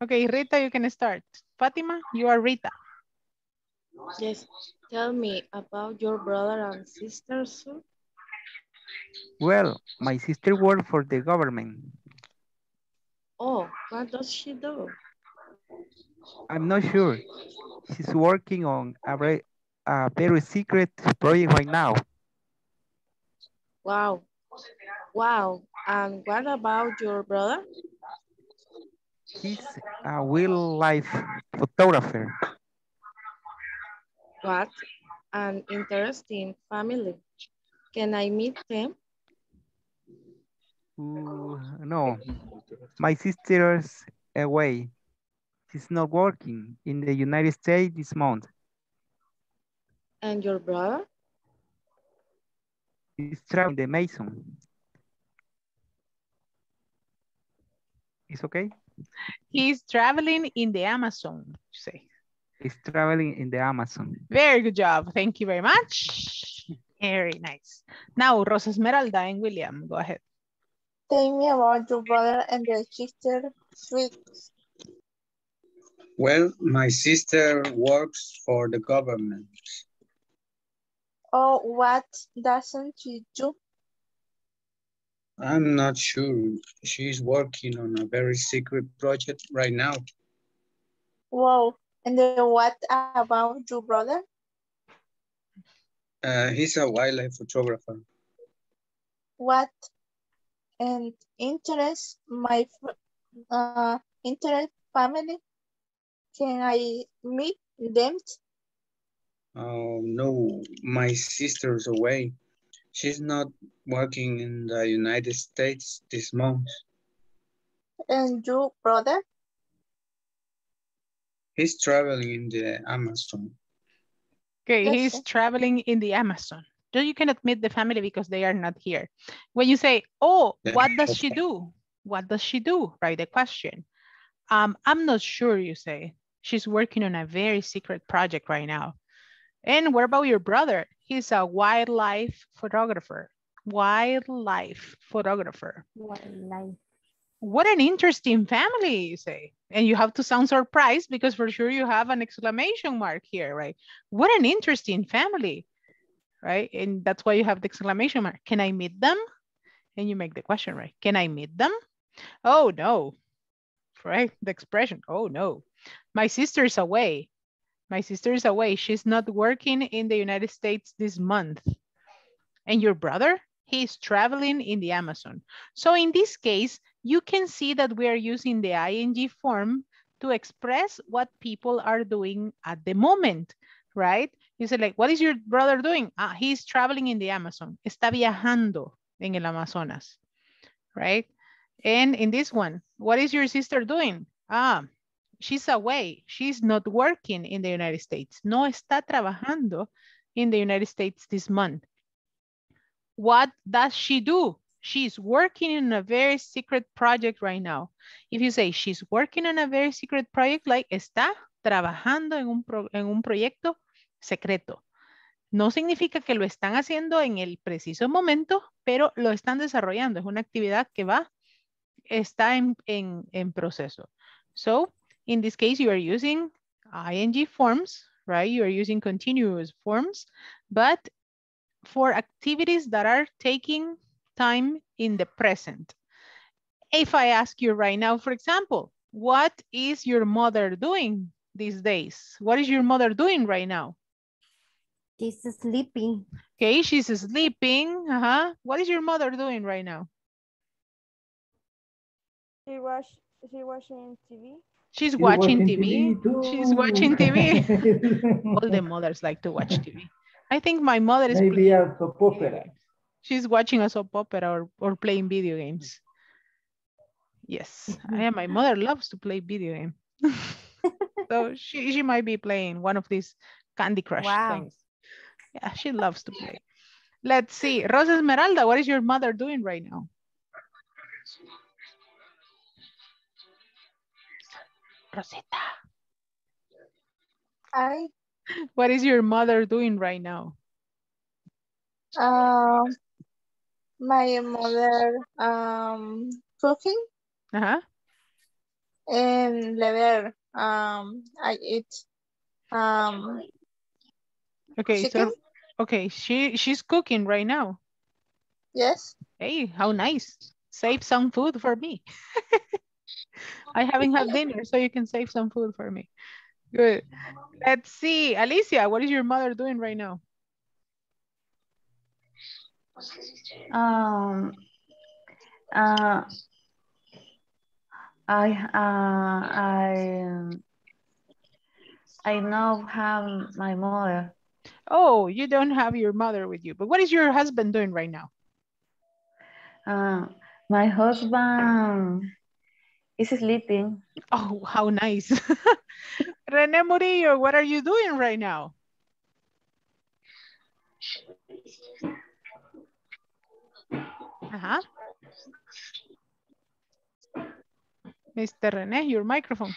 Okay, Rita, you can start. Fatima, you are Rita. Yes, tell me about your brother and sister, sir. Well, my sister works for the government. Oh, what does she do? I'm not sure. She's working on a very, a very secret project right now. Wow. Wow. And what about your brother? He's a wildlife photographer. What an interesting family. Can I meet them? Uh, no, my sister's away. She's not working in the United States this month. And your brother? He's traveling the Mason. It's okay? He's traveling in the Amazon, you say. He's traveling in the Amazon. Very good job. Thank you very much. Very nice. Now, Rosa Esmeralda and William, go ahead. Tell me about your brother and your sister. Sweet. Well, my sister works for the government. Oh, what doesn't she do? I'm not sure. She's working on a very secret project right now. Wow. And then what about your brother? Uh, he's a wildlife photographer. What and interest my uh, interest family? Can I meet them? Oh, no, my sister's away. She's not working in the United States this month. And your brother? He's traveling in the Amazon. Okay, he's traveling in the Amazon. So you cannot meet the family because they are not here. When you say, oh, what does she do? What does she do? Right, the question. Um, I'm not sure, you say. She's working on a very secret project right now. And what about your brother? He's a wildlife photographer. Wildlife photographer. Wildlife. What an interesting family, you say. And you have to sound surprised because for sure you have an exclamation mark here, right? What an interesting family, right? And that's why you have the exclamation mark. Can I meet them? And you make the question, right? Can I meet them? Oh, no, right? The expression, oh, no. My sister's away. My sister's away. She's not working in the United States this month. And your brother? He's traveling in the Amazon. So in this case, you can see that we are using the I N G form to express what people are doing at the moment, right? You say like, what is your brother doing? Ah, he's traveling in the Amazon. Está viajando en el Amazonas, right? And in this one, what is your sister doing? Ah, she's away. She's not working in the United States. No está trabajando in the United States this month. What does she do? She's working in a very secret project right now. If you say she's working on a very secret project, like está trabajando en un, pro, en un proyecto secreto. No significa que lo están haciendo en el preciso momento, pero lo están desarrollando. Es una actividad que va, está en, en, en proceso. So, in this case, you are using I N G forms, right? You are using continuous forms, but for activities that are taking time in the present. If I ask you right now, for example, what is your mother doing these days? What is your mother doing right now? She's sleeping. Okay, she's sleeping. Uh-huh. What is your mother doing right now? She was, she watching T V. She's, she's watching, watching T V. T V she's watching T V. All the mothers like to watch T V. I think my mother is maybe a soap opera. She's watching a soap opera or, or playing video games. Yes, I am. My mother loves to play video game. So she, she might be playing one of these Candy Crush wow. things. Yeah, she loves to play. Let's see. Rosa Esmeralda, what is your mother doing right now? Rosita. Hi. What is your mother doing right now? Uh, my mother um, cooking. Uh-huh. And later, um, I eat. Um, okay, chicken? So okay, she she's cooking right now. Yes. Hey, how nice! Save some food for me. I haven't had dinner, so you can save some food for me. Good. Let's see, Alicia, what is your mother doing right now? Um. Uh. I. Uh. I. Um, I now have my mother. Oh, you don't have your mother with you. But what is your husband doing right now? Uh, my husband is sleeping. Oh, how nice. Rene Murillo, what are you doing right now? Uh-huh. Mister Rene, your microphone.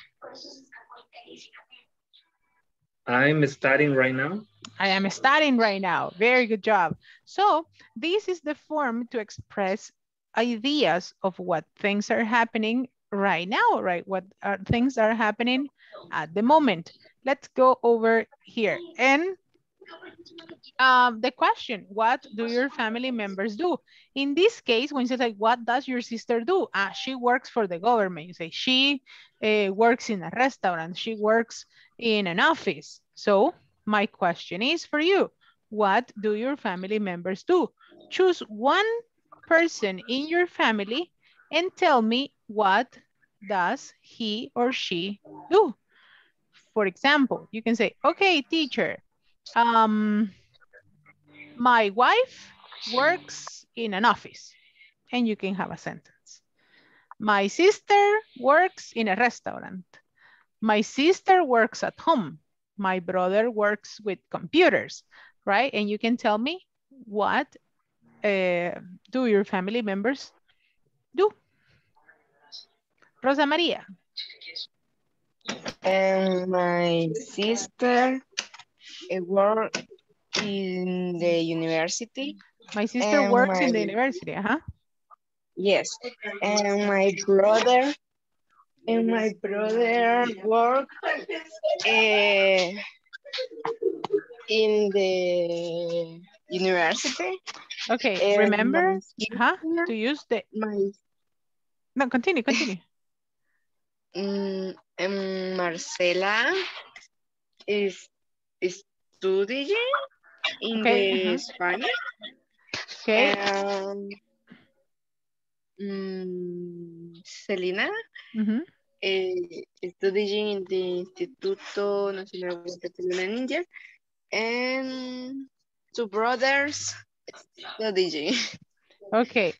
I'm studying right now. I am studying right now. Very good job. So this is the form to express ideas of what things are happening right now, right? What are, things are happening at the moment. Let's go over here. And um, the question, what do your family members do? In this case, when you say, like, what does your sister do? Ah, she works for the government. You say, she uh, works in a restaurant. She works in an office. So my question is for you, what do your family members do? Choose one person in your family and tell me what does he or she do. For example, you can say, okay, teacher, um, my wife works in an office, and you can have a sentence. My sister works in a restaurant. My sister works at home. My brother works with computers, right? And you can tell me what uh, do your family members do? Rosa Maria. And my sister works in the university. My sister and works my... in the university, huh? Yes, and my brother And my brother works uh, in the university. Okay, and remember sister, huh, to use the... My, no, continue, continue. Um, and Marcela is, is studying in okay. the uh-huh. Spanish. Okay. Um, Mm, Selena mm-hmm. eh, studying in the Instituto Nacional de Catalina Ninja, and two brothers studying. Okay.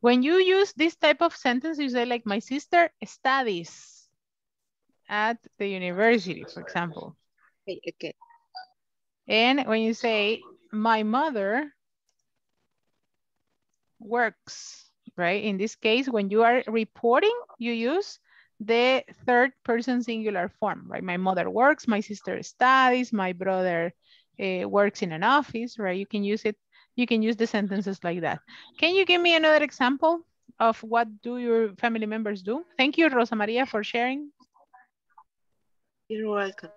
When you use this type of sentence, you say like, my sister studies at the university, for example. Okay, okay. And when you say, my mother works, right? In this case, when you are reporting, you use the third person singular form, right? My mother works, my sister studies, my brother uh, works in an office, right? You can use it, you can use the sentences like that. Can you give me another example of what do your family members do? Thank you, Rosa Maria, for sharing. You're welcome.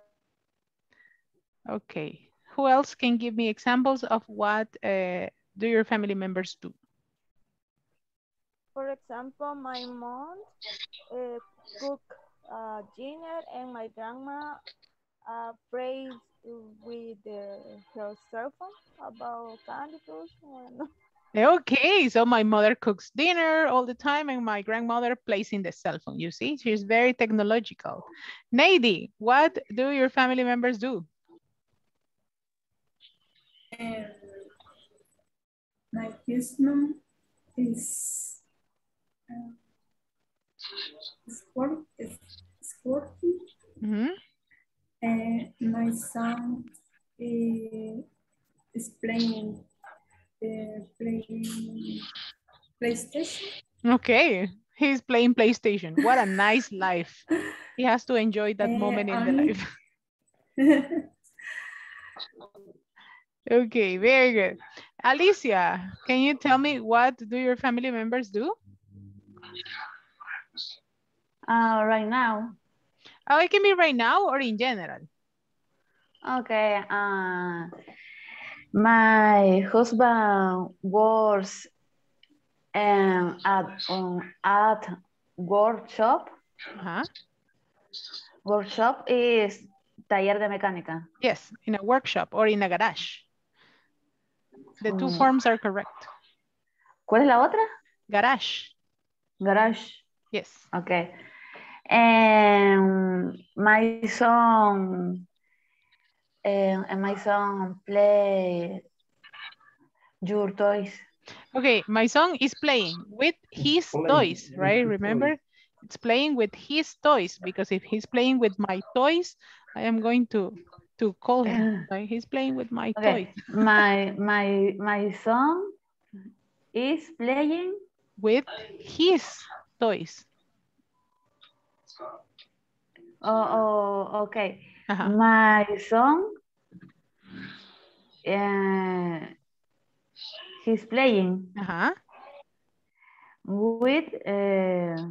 Okay, who else can give me examples of what uh, do your family members do? For example, my mom uh, cooked uh, dinner and my grandma uh, prays with uh, her cell phone about candy fruits. Okay, so my mother cooks dinner all the time and my grandmother plays in the cell phone. You see, she's very technological. Nady, what do your family members do? Um, my first mom is um, sport, is sporty. Mm-hmm. And my son is, is playing uh, playing PlayStation. Okay, he's playing PlayStation. What a nice life. He has to enjoy that uh, moment in um, the life. Okay, very good. Alicia, can you tell me what do your family members do? Uh, right now. Oh, it can be right now or in general. Okay. Uh, my husband works um, at, um, at workshop. Uh-huh. Workshop is taller de mecánica. Yes, in a workshop or in a garage. The two mm. forms are correct. ¿Cuál es la otra? Garage. Garage. Yes. Okay. And my son, and my son play your toys. Okay, my son is playing with his toys, right? Remember, it's playing with his toys because if he's playing with my toys, I am going to to call him. Right? He's playing with my okay. toys. my my my son is playing with his toys. Oh, oh okay. Uh-huh. My son, uh, he's playing uh-huh. with. Uh,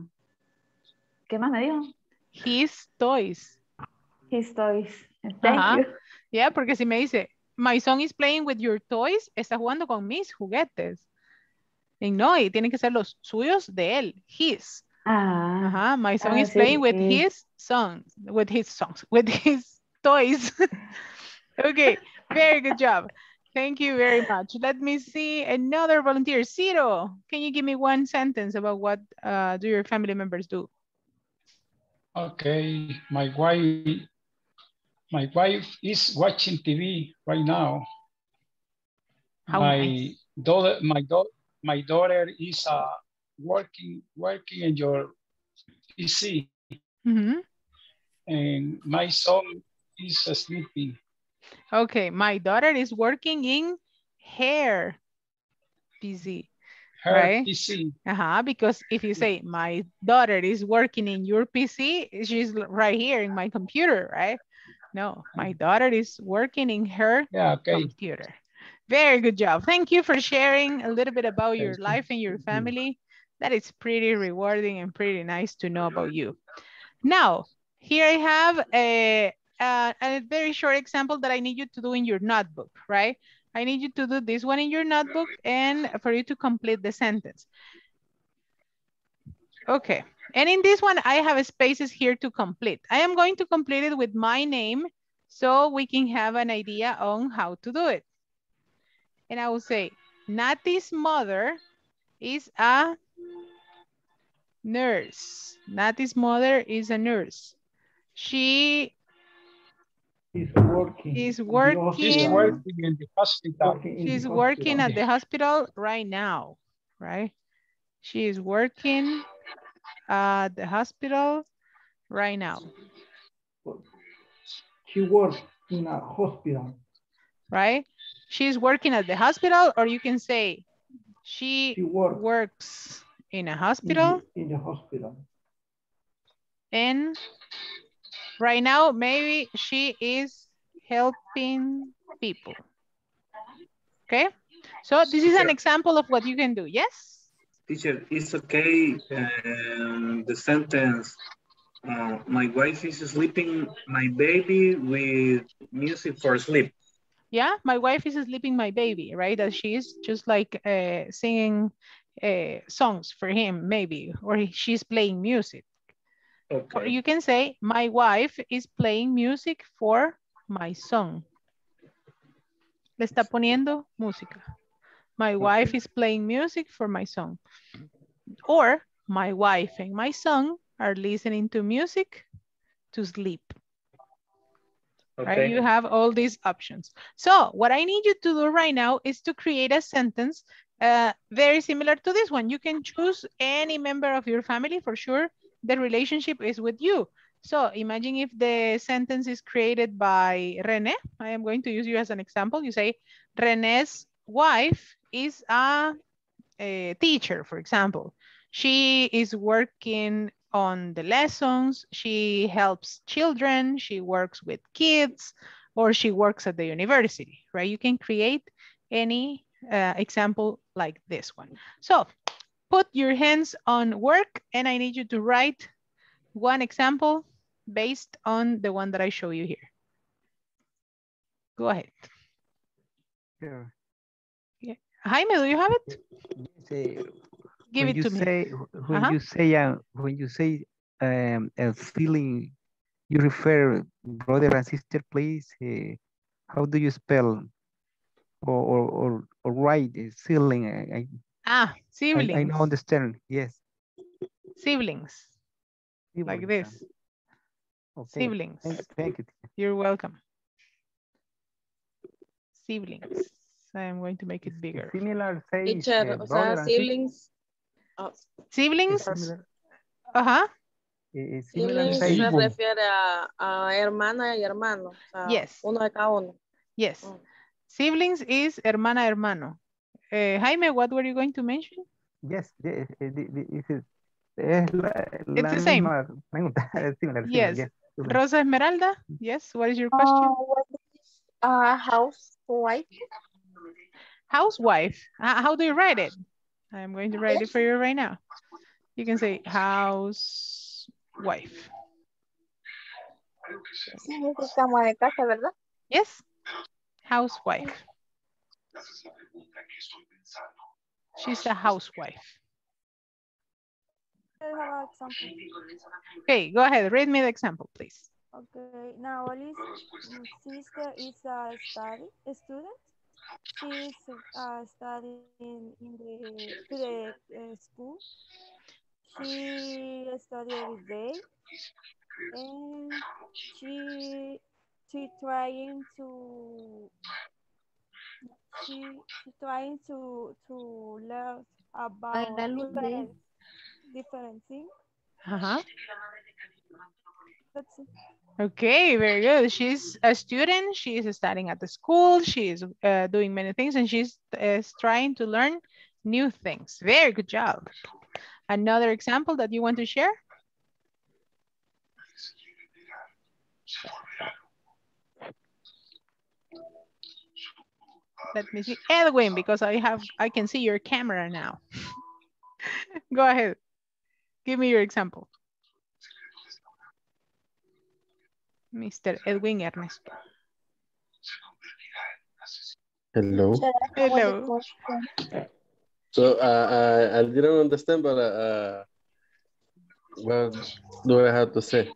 ¿Qué más me dijo? His toys. His toys. Thank uh-huh. you. Yeah, porque si me dice, my son is playing with your toys, está jugando con mis juguetes. Y no, y tienen que ser los suyos de él. His. Ah, uh-huh. My son ah, is sí, playing with sí. his songs, with his songs, with his toys. Okay, very good job. Thank you very much. Let me see another volunteer. Ciro, can you give me one sentence about what uh, do your family members do? Okay, my wife, my wife is watching T V right now. How my nice. daughter, my daughter, my daughter is a. Uh, working working in your P C. Mm-hmm. And my son is sleeping. Okay, my daughter is working in her P C. Her right? P C. Uh-huh, because if you say my daughter is working in your P C, she's right here in my computer, right? No, my daughter is working in her yeah, okay. computer. Very good job. Thank you for sharing a little bit about your life and your family. That is pretty rewarding and pretty nice to know about you. Now, here I have a, a, a very short example that I need you to do in your notebook, right? I need you to do this one in your notebook and for you to complete the sentence. Okay, and in this one, I have spaces here to complete. I am going to complete it with my name so we can have an idea on how to do it. And I will say, Naty's mother is a nurse. Naty's mother is a nurse. She is working, is working, she's working in the hospital. She's working at the hospital right now, right? She is working at the hospital right now. She works in a hospital. Right? She's working at the hospital, or you can say she, she work. works in a hospital. In the, in the hospital. And right now, maybe she is helping people. Okay? So this is an example of what you can do. Yes? Teacher, it's okay. Um, the sentence, uh, my wife is sleeping my baby with music for sleep. Yeah, my wife is sleeping my baby, right? That she's just like uh, singing uh, songs for him, maybe, or she's playing music. Okay. Or you can say, my wife is playing music for my son. Le está poniendo música. My wife is playing music for my son. Or my wife and my son are listening to music to sleep. Okay. Right? You have all these options. So what I need you to do right now is to create a sentence uh, very similar to this one. You can choose any member of your family. For sure, the relationship is with you. So imagine if the sentence is created by René. I am going to use you as an example. You say, René's wife is a, a teacher, for example. She is working on the lessons, she helps children, she works with kids, or she works at the university, right? You can create any uh, example like this one. So put your hands on work, and I need you to write one example based on the one that I show you here. Go ahead. Sure. Jaime, do you have it? Say, Give it to me. Say, when, uh-huh. you say, uh, when you say um, a feeling, you refer brother and sister, please. Uh, how do you spell or or, or, or write a sibling? I, I, ah, siblings. I, I don't understand. Yes. Siblings. siblings. Like this. Okay. Siblings. Thank you. You're welcome. Siblings. I'm going to make it bigger. Similar things. Uh, o sea, siblings. Oh. Siblings. Uh-huh. Siblings se refiere a, a hermana y hermano. O sea, yes. Uno de cada uno. Yes. Oh. Siblings is hermana, hermano. Uh, Jaime, what were you going to mention? Yes. Yes. It's the same. Yes. Yes. Rosa Esmeralda. Yes. What is your question? Uh, what is uh, housewife? Housewife. How do you write it? I'm going to write it for you right now. You can say housewife. Yes, housewife. She's a housewife. Okay, go ahead. Read me the example, please. Okay, now Alice's sister is a study a student. She's uh, studying in the, the uh, school. She studies every day, and she she trying to she, she trying to to learn about different, different things. Uh huh. That's it. Okay, very good. She's a student, she is studying at the school, she is uh, doing many things, and she's uh, trying to learn new things. Very good job. Another example that you want to share? Let me see, Edwin, because I have, I can see your camera now. Go ahead, give me your example. Mister Edwin Ernesto. Hello. Hello. So uh, I, I didn't understand, but uh, what do I have to say?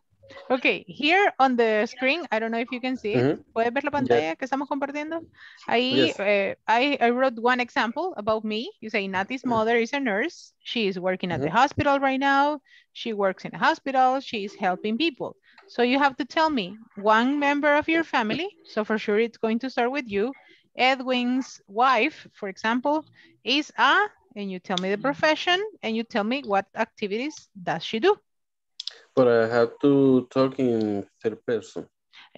Okay, here on the screen, I don't know if you can see mm-hmm. it. ¿Puedes ver la pantalla yes. que estamos compartiendo? Ahí, yes. uh, I, I wrote one example about me. You say, Naty's mother is a nurse. She is working at mm-hmm. the hospital right now. She works in a hospital. She is helping people. So you have to tell me one member of your family. So for sure, it's going to start with you. Edwin's wife, for example, is a, and you tell me the profession, and you tell me what activities does she do. But I have to talk in third person.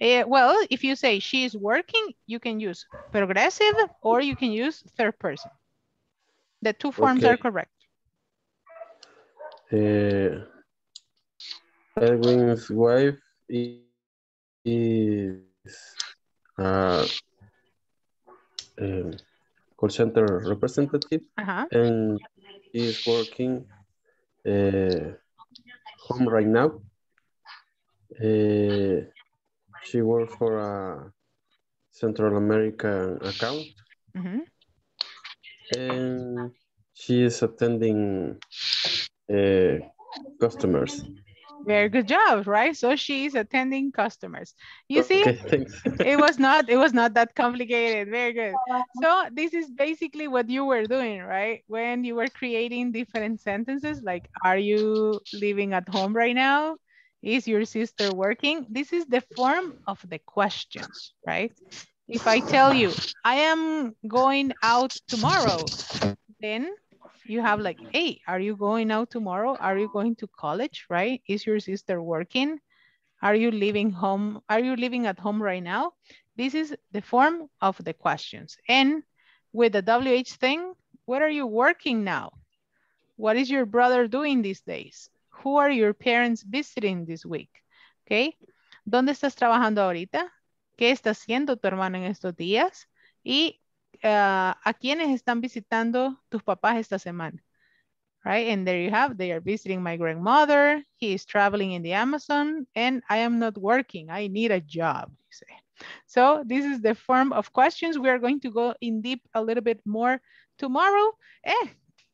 Uh, well, if you say she is working, you can use progressive or you can use third person. The two forms okay. are correct. Uh, Edwin's wife is uh, um, call center representative uh-huh. and is working uh, home right now. Uh, she works for a Central American account. Mm-hmm. And she is attending uh, customers. Very good job, right? So she is attending customers. You see, okay, it was not it was not that complicated. Very good. So this is basically what you were doing, right? When you were creating different sentences, like, are you living at home right now? Is your sister working? This is the form of the questions, right? If I tell you, I am going out tomorrow, then you have like, hey, are you going out tomorrow? Are you going to college, right? Is your sister working? Are you living home? Are you living at home right now? This is the form of the questions. And with the W H thing, where are you working now? What is your brother doing these days? Who are your parents visiting this week? Okay. ¿Dónde estás trabajando ahorita? ¿Qué está haciendo tu hermano en estos días? Y Uh, ¿a quiénes están visitando tus papás esta semana? Right, and there you have, they are visiting my grandmother, he is traveling in the Amazon, and I am not working, I need a job, you say. So this is the form of questions. We are going to go in deep a little bit more tomorrow. Eh,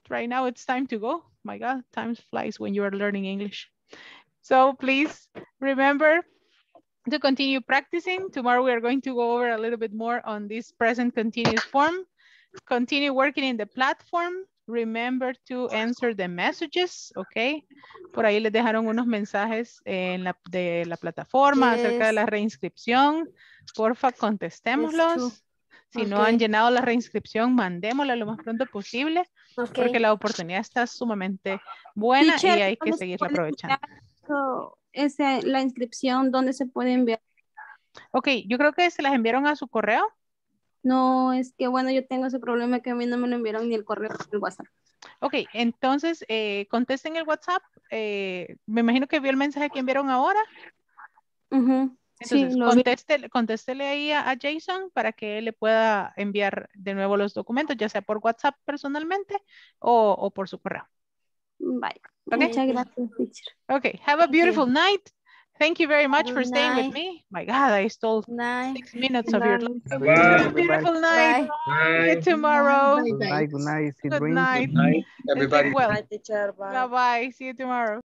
right now it's time to go. My God, time flies when you are learning English. So please remember to continue practicing. Tomorrow we are going to go over a little bit more on this present continuous form. Continue working in the platform. Remember to answer the messages, okay? Por ahí les dejaron unos mensajes en la, de la plataforma yes. acerca de la reinscripción. Porfa, contestémoslos. Yes, si okay. no han llenado la reinscripción, mandémosla lo más pronto posible okay. porque la oportunidad está sumamente buena y, y hay que seguirla aprovechando. So, es la inscripción, ¿dónde se puede enviar? Ok, yo creo que se las enviaron a su correo. No, es que bueno, yo tengo ese problema que a mí no me lo enviaron ni el correo ni el WhatsApp. Ok, entonces eh, contesten el WhatsApp. Eh, me imagino que vio el mensaje que enviaron ahora. Uh-huh. Entonces, sí, contéstele, contéstele ahí a, a Jason para que él le pueda enviar de nuevo los documentos, ya sea por WhatsApp personalmente o, o por su correo. Bye. Okay. Muchas gracias, teacher. Okay, have a beautiful okay. night. Thank you very much Good for staying night. With me. My God, I stole night. six minutes Good of night. Your life. Bye. Have a beautiful Bye. Night. Bye. See you tomorrow. Good night. Good night. Good night. Good night. Everybody. Well. Bye, teacher. Bye. Bye-bye. See you tomorrow.